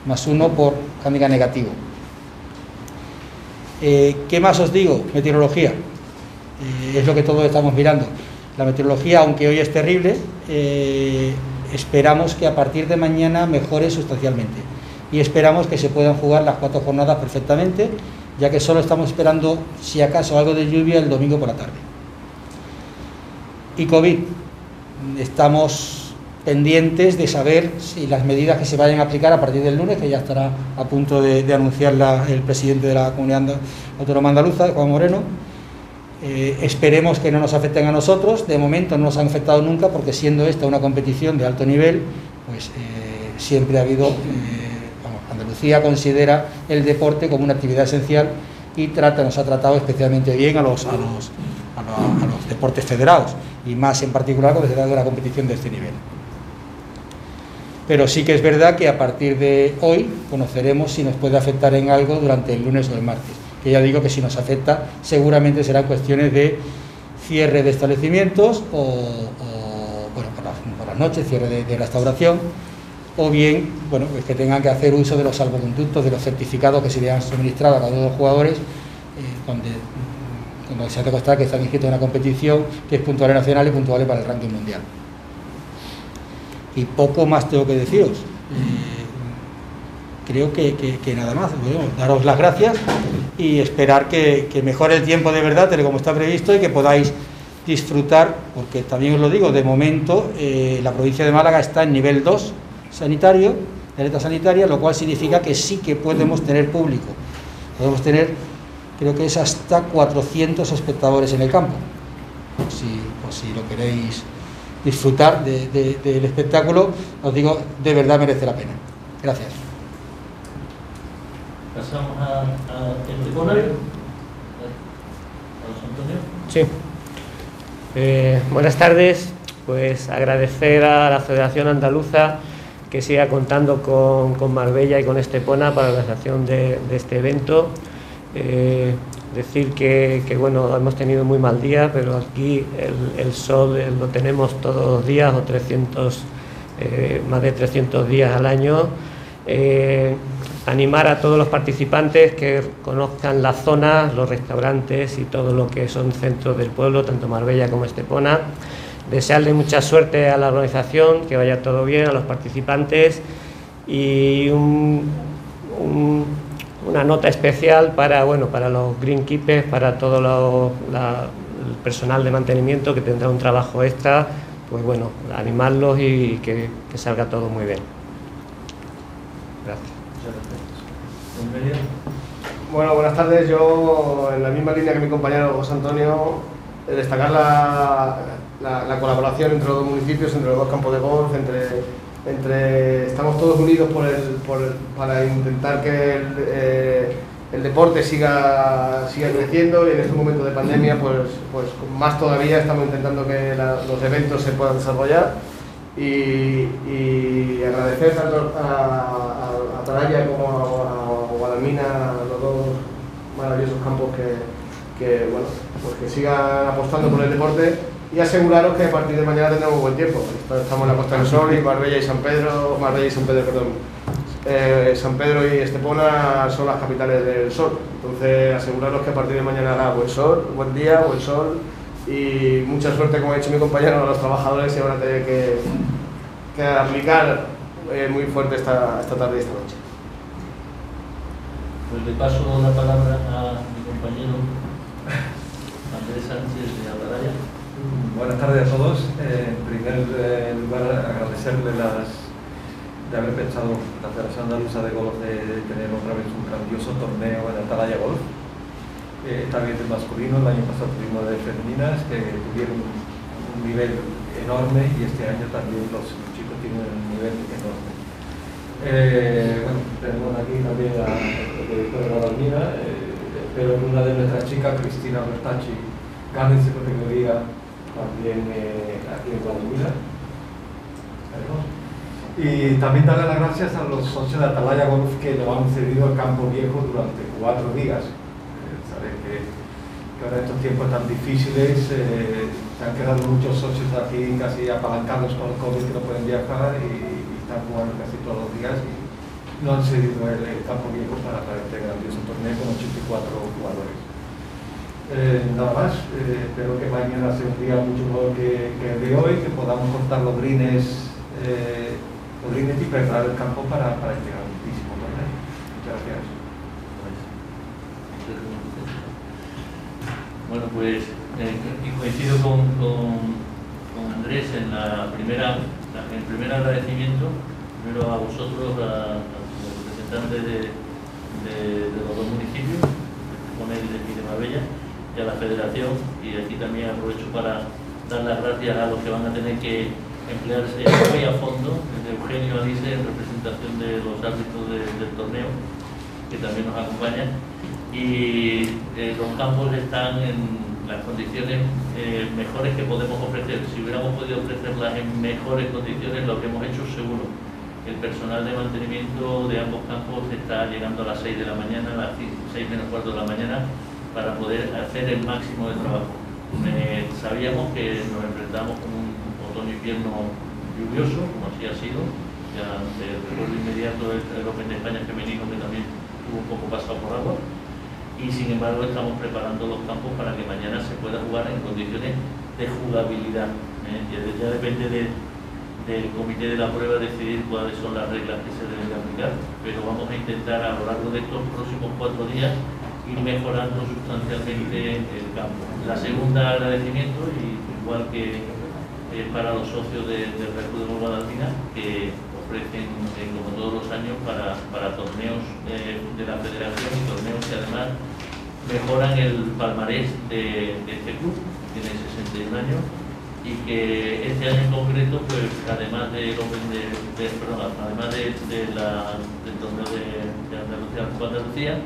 más uno por handicap negativo. Eh, ¿Qué más os digo? Meteorología. Eh, es lo que todos estamos mirando. La meteorología, aunque hoy es terrible, eh, esperamos que a partir de mañana mejore sustancialmente. Y esperamos que se puedan jugar las cuatro jornadas perfectamente, ya que solo estamos esperando, si acaso, algo de lluvia el domingo por la tarde. Y COVID. Estamos pendientes de saber si las medidas que se vayan a aplicar a partir del lunes, que ya estará a punto de, de anunciar la, el presidente de la Comunidad Autónoma Andaluza, Juan Moreno, Eh, esperemos que no nos afecten a nosotros. De momento no nos han afectado nunca, porque siendo esta una competición de alto nivel, pues eh, siempre ha habido... Eh, vamos, Andalucía considera el deporte como una actividad esencial y trata, nos ha tratado especialmente bien a los, a los, a los, a los deportes federados, y más en particular cuando se trata de una competición de este nivel. Pero sí que es verdad que a partir de hoy conoceremos si nos puede afectar en algo durante el lunes o el martes. Que ya digo que si nos afecta seguramente serán cuestiones de cierre de establecimientos o, o bueno, por las, por las noches, cierre de, de restauración, o bien, bueno, pues que tengan que hacer uso de los salvoconductos, de los certificados que se le han suministrado a cada uno de los jugadores, eh, donde, donde se hace constar que están inscritos en una competición que es puntual nacional y puntual para el ranking mundial. Y poco más tengo que deciros. Creo que, que, que nada más. Bueno, daros las gracias y esperar que, que mejore el tiempo de verdad, como está previsto, y que podáis disfrutar, porque también os lo digo, de momento eh, la provincia de Málaga está en nivel dos sanitario, de alerta sanitaria, lo cual significa que sí que podemos tener público. Podemos tener, creo que es hasta cuatrocientos espectadores en el campo, por si, por si lo queréis disfrutar de, de, del espectáculo. Os digo, de verdad merece la pena. Gracias. Pasamos a, a el tribunal. Sí. Eh, buenas tardes. Pues agradecer a la Federación Andaluza que siga contando con, con Marbella y con Estepona para la organización de, de este evento. Eh, decir que, que bueno, hemos tenido muy mal día, pero aquí el, el sol eh, lo tenemos todos los días, o trescientos, eh, más de trescientos días al año. Eh, animar a todos los participantes que conozcan la zona, los restaurantes y todo lo que son centros del pueblo, tanto Marbella como Estepona. Desearle mucha suerte a la organización, que vaya todo bien, a los participantes, y un, un, una nota especial para, bueno, para los greenkeepers, para todo lo, la, el personal de mantenimiento, que tendrá un trabajo extra. Pues bueno, animarlos y, y que, que salga todo muy bien. Gracias. Bueno, buenas tardes. Yo, en la misma línea que mi compañero José Antonio, destacar la, la, la colaboración entre los dos municipios, entre los dos campos de golf, entre, entre estamos todos unidos por el, por el, para intentar que el, eh, el deporte siga, siga creciendo, y en este momento de pandemia, pues, pues más todavía estamos intentando que la, los eventos se puedan desarrollar. Y, y agradecer tanto a Atalaya como a, a Guadalmina, los dos maravillosos campos que, que, bueno, pues que sigan apostando por el deporte, y aseguraros que a partir de mañana tendremos buen tiempo. Estamos en la Costa del Sol, y Marbella y San Pedro, Marbella y San Pedro, perdón, eh, San Pedro y Estepona son las capitales del sol. Entonces aseguraros que a partir de mañana hará buen sol, buen día, buen sol, y mucha suerte, como ha dicho mi compañero, a los trabajadores, y van a tener que, que aplicar eh, muy fuerte esta, esta tarde y esta noche. Pues le paso la palabra a mi compañero Andrés Sánchez de Atalaya. Buenas tardes a todos. Eh, en primer lugar, agradecerle las, de haber pensado la Federación Andaluza de Golf de tener otra vez un grandioso torneo en Atalaya Golf. Eh, esta vez de masculino, el año pasado tuvimos de femeninas, que tuvieron un nivel enorme, y este año también los chicos tienen un nivel enorme. Eh, bueno, tenemos aquí también a la directora de Guadalmina. Eh, espero que una de nuestras chicas, Cristina Bertacci, gane esa categoría también eh, aquí en Guadalmina. Y también darle las gracias a los socios de Atalaya Golf que nos han cedido el campo viejo durante cuatro días. Eh, Sabéis que, que ahora en estos tiempos tan difíciles eh, se han quedado muchos socios aquí casi apalancados con el COVID, que no pueden viajar, y están jugando casi todos los días, y no han cedido el campo viejo para este grandioso torneo con ochenta y cuatro jugadores. Eh, nada más, eh, espero que mañana sea un día mucho mejor que, que el de hoy, que podamos cortar los greens, eh, los greens y preparar el campo para, para este grandísimo torneo. Muchas gracias. Bueno, pues eh, coincido con, con, con Andrés en la primera. El primer agradecimiento, primero a vosotros, a, a los representantes de, de, de los dos municipios, de Estepona y de Marbella, y a la Federación, y aquí también aprovecho para dar las gracias a los que van a tener que emplearse muy a fondo, desde Eugenio Alice en representación de los árbitros de, del torneo, que también nos acompañan, y eh, los campos están en las condiciones eh, mejores que podemos ofrecer. Si hubiéramos podido ofrecerlas en mejores condiciones, lo habríamos hecho seguro. El personal de mantenimiento de ambos campos está llegando a las seis de la mañana, a las seis menos cuarto de la mañana, para poder hacer el máximo de trabajo. Eh, sabíamos que nos enfrentamos con un otoño-invierno lluvioso, como así ha sido. Ya eh, recuerdo inmediato el, el Open de España femenino, que también tuvo un poco pasado por agua. Y sin embargo estamos preparando los campos para que mañana se pueda jugar en condiciones de jugabilidad. ¿eh? Ya depende de, del comité de la prueba decidir cuáles son las reglas que se deben aplicar, pero vamos a intentar a lo largo de estos próximos cuatro días ir mejorando sustancialmente el campo. La segunda, agradecimiento, y igual que eh, para los socios del Real Club de Golf Guadalmina, que ofrecen, eh, como todos los años, para, para torneos eh, de la Federación, y torneos que además mejoran el palmarés de, de este club, que tiene sesenta y un años, y que este año en concreto, pues además de, de, de, perdón, además de, de la, del torneo de, de Andalucía, Copa Andalucía,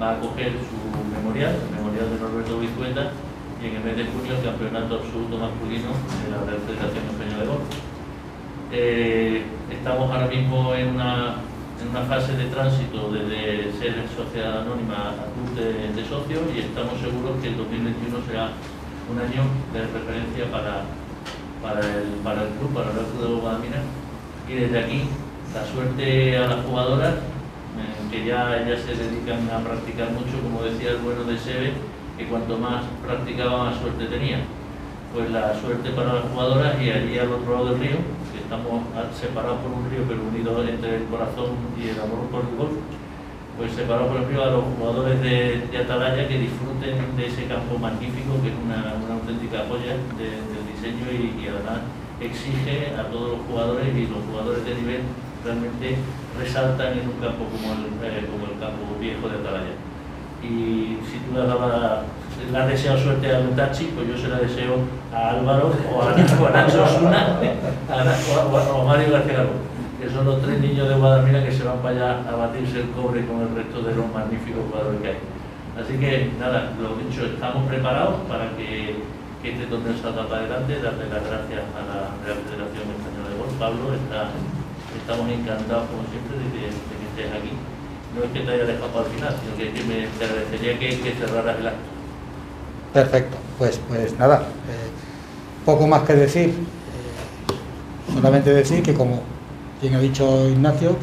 va a coger su memorial, el memorial de Norberto Goizueta, y en el mes de junio el Campeonato Absoluto Masculino de la Real Federación Española de Golf. Eh, estamos ahora mismo en una, en una fase de tránsito desde ser sociedad anónima a club de, de socios, y estamos seguros que el dos mil veintiuno será un año de referencia para, para, el, para el club, para el Real Club de Guadalmina, y desde aquí la suerte a las jugadoras, que ya, ya se dedican a practicar mucho, como decía el bueno de Seve, que cuanto más practicaba más suerte tenía. Pues la suerte para las jugadoras, y allí al otro lado del río, que estamos separados por un río pero unidos entre el corazón y el amor por el golf, pues separados por el río, a los jugadores de, de Atalaya, que disfruten de ese campo magnífico, que es una, una auténtica joya de, del diseño, y que además exige a todos los jugadores, y los jugadores de nivel realmente resaltan en un campo como el, eh, como el campo viejo de Atalaya. Y si tú le dabas, le has deseado suerte a Lutachi, pues yo se la deseo a Álvaro, o a Nacho Osuna, o a Mario García, que son los tres niños de Guadalmina que se van para allá a batirse el cobre con el resto de los magníficos jugadores que hay. Así que nada, lo dicho, estamos preparados para que, que este torneo salga para adelante. Darle las gracias a la Real Federación Española de Golf. Pablo, está, estamos encantados como siempre de que, de que estés aquí. No es que te haya dejado al final, sino que, que me te agradecería que, que cerraras el acto. Perfecto, pues, pues nada, eh, poco más que decir, eh, solamente decir que, como bien ha dicho Ignacio,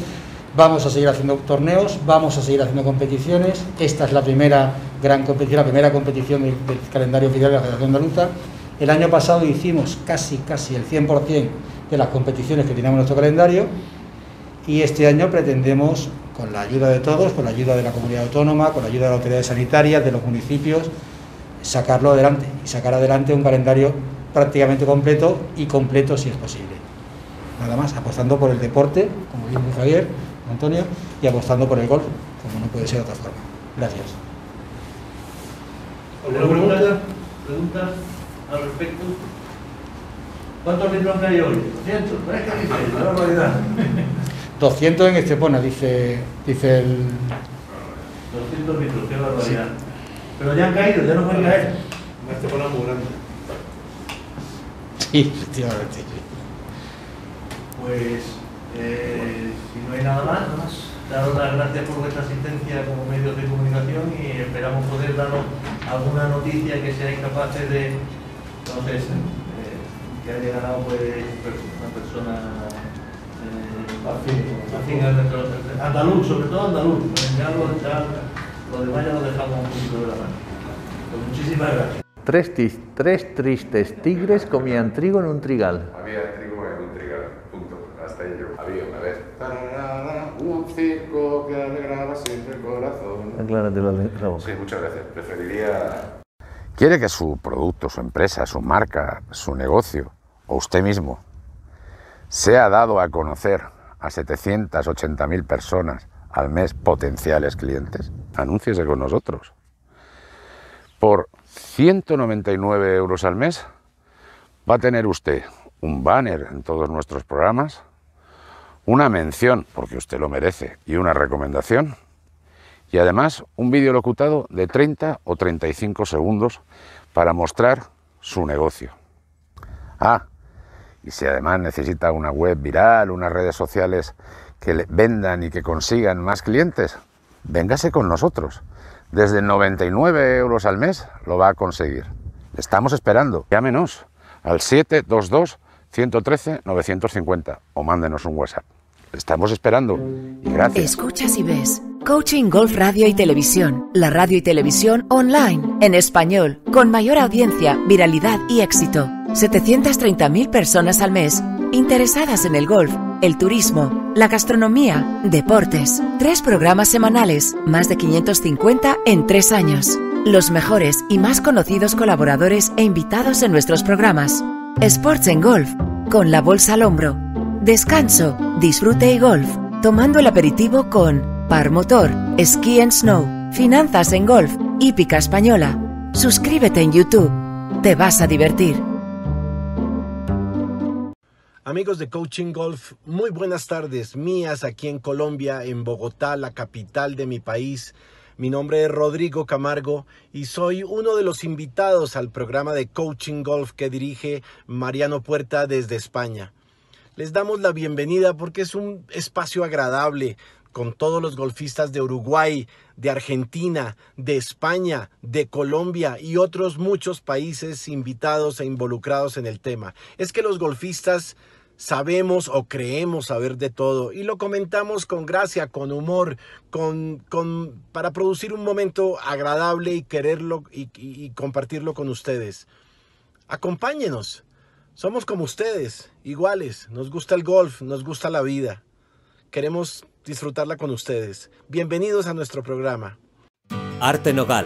vamos a seguir haciendo torneos, vamos a seguir haciendo competiciones. Esta es la primera gran competición, la primera competición del, del calendario oficial de la Federación Andaluza. El año pasado hicimos casi, casi el cien por cien de las competiciones que teníamos en nuestro calendario, y este año pretendemos, con la ayuda de todos, con la ayuda de la comunidad autónoma, con la ayuda de las autoridades sanitarias, de los municipios, sacarlo adelante, y sacar adelante un calendario prácticamente completo, y completo si es posible. Nada más, apostando por el deporte, como bien dijo Javier, Antonio, y apostando por el golf, como no puede ser de otra forma. Gracias. ¿Alguna pregunta? ¿Preguntas al respecto? ¿Cuántos miembros hay hoy? ¿doscientos? ¿Pero es que dice? La realidad. doscientos en Estepona, dice, dice el... doscientos litros, qué barbaridad. Sí. Pero ya han caído, ya no pueden caer. En Estepona es muy grande. Sí, efectivamente. Pues, eh, si no hay nada más, daros las gracias por vuestra asistencia como medios de comunicación, y esperamos poder daros alguna noticia que seáis capaces de... No sé, eh, que haya ganado pues, una persona... andaluz, sobre todo andaluz. Lo demás ya lo dejamos un poquito de la mano. Pues muchísimas gracias. Tres, tis, tres tristes tigres comían trigo en un trigal. Había trigo en un trigal, punto. Hasta ello. Había una vez. Un circo que alegraba siempre el corazón. Aclárate la, la boca. Sí, muchas gracias. Preferiría... ¿Quiere que su producto, su empresa, su marca, su negocio o usted mismo se ha dado a conocer a setecientas ochenta mil personas al mes, potenciales clientes? Anúnciese con nosotros. por ciento noventa y nueve euros al mes va a tener usted un banner en todos nuestros programas, una mención, porque usted lo merece, y una recomendación, y además un vídeo locutado de treinta o treinta y cinco segundos para mostrar su negocio. Ah, y si además necesita una web viral, unas redes sociales que le vendan y que consigan más clientes, véngase con nosotros. Desde noventa y nueve euros al mes lo va a conseguir. Le estamos esperando. Llámenos al siete dos dos, uno uno tres, nueve cinco cero o mándenos un WhatsApp. Le estamos esperando y gracias. Escuchas y ves Coaching Golf Radio y Televisión. La radio y televisión online, en español, con mayor audiencia, viralidad y éxito. setecientas treinta mil personas al mes interesadas en el golf, el turismo, la gastronomía, deportes. Tres programas semanales, más de quinientos cincuenta en tres años. Los mejores y más conocidos colaboradores e invitados en nuestros programas. Sports en Golf, con la bolsa al hombro. Descanso, disfrute y golf, tomando el aperitivo con Par Motor, Ski and Snow, Finanzas en Golf, Hípica Española. Suscríbete en YouTube, te vas a divertir. Amigos de Coaching Golf, muy buenas tardes mías aquí en Colombia, en Bogotá, la capital de mi país. Mi nombre es Rodrigo Camargo y soy uno de los invitados al programa de Coaching Golf que dirige Mariano Puerta desde España. Les damos la bienvenida porque es un espacio agradable con todos los golfistas de Uruguay, de Argentina, de España, de Colombia y otros muchos países invitados e involucrados en el tema. Es que los golfistas sabemos o creemos saber de todo y lo comentamos con gracia, con humor, con, con, para producir un momento agradable y quererlo y, y, y compartirlo con ustedes. Acompáñenos, somos como ustedes, iguales, nos gusta el golf, nos gusta la vida, queremos disfrutarla con ustedes. Bienvenidos a nuestro programa. Arte Nogal,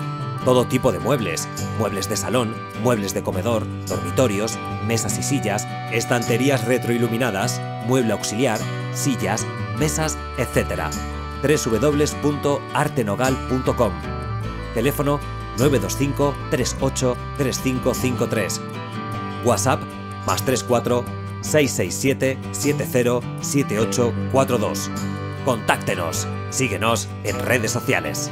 Todo tipo de muebles, muebles de salón, muebles de comedor, dormitorios, mesas y sillas, estanterías retroiluminadas, mueble auxiliar, sillas, mesas, etcétera. doble u doble u doble u punto arte nogal punto com. Teléfono nueve dos cinco, tres ocho tres, cinco cinco tres. WhatsApp más tres cuatro, seis seis siete, siete cero siete ocho cuatro dos. Contáctenos, síguenos en redes sociales.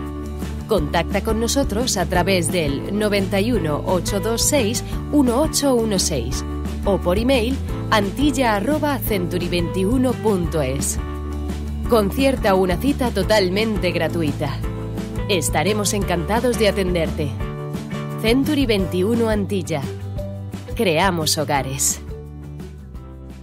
Contacta con nosotros a través del nueve uno, ocho dos seis, uno ocho uno seis o por email antilla arroba century veintiuno punto es. Concierta una cita totalmente gratuita. Estaremos encantados de atenderte. Century veintiuno Antilla. Creamos hogares.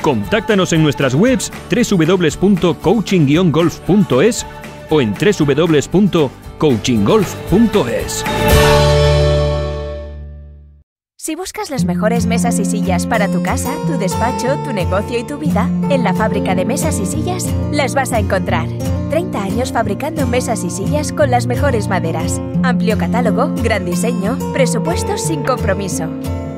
Contáctanos en nuestras webs doble u doble u doble u punto coaching golf punto es o en doble u doble u doble u punto coaching golf punto es. Si buscas las mejores mesas y sillas para tu casa, tu despacho, tu negocio y tu vida, en la fábrica de mesas y sillas las vas a encontrar. treinta años fabricando mesas y sillas con las mejores maderas. Amplio catálogo, gran diseño, presupuestos sin compromiso.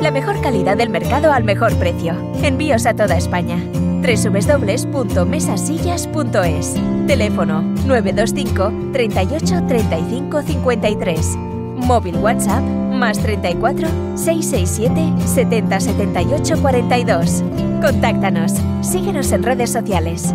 La mejor calidad del mercado al mejor precio. Envíos a toda España. doble u doble u doble u punto mesasillas punto es. Teléfono nueve dos cinco, treinta y ocho, treinta y cinco, cincuenta y tres. Móvil WhatsApp más treinta y cuatro, seiscientos sesenta y siete, setenta, setenta y ocho, cuarenta y dos. Contáctanos. Síguenos en redes sociales.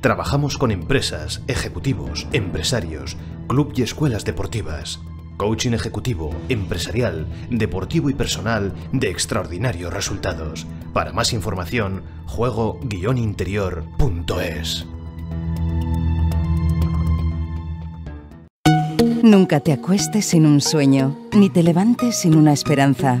Trabajamos con empresas, ejecutivos, empresarios, club y escuelas deportivas. Coaching ejecutivo, empresarial, deportivo y personal de extraordinarios resultados. Para más información, juego interior punto es. Nunca te acuestes sin un sueño, ni te levantes sin una esperanza.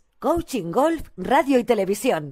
Coaching Golf Radio y Televisión.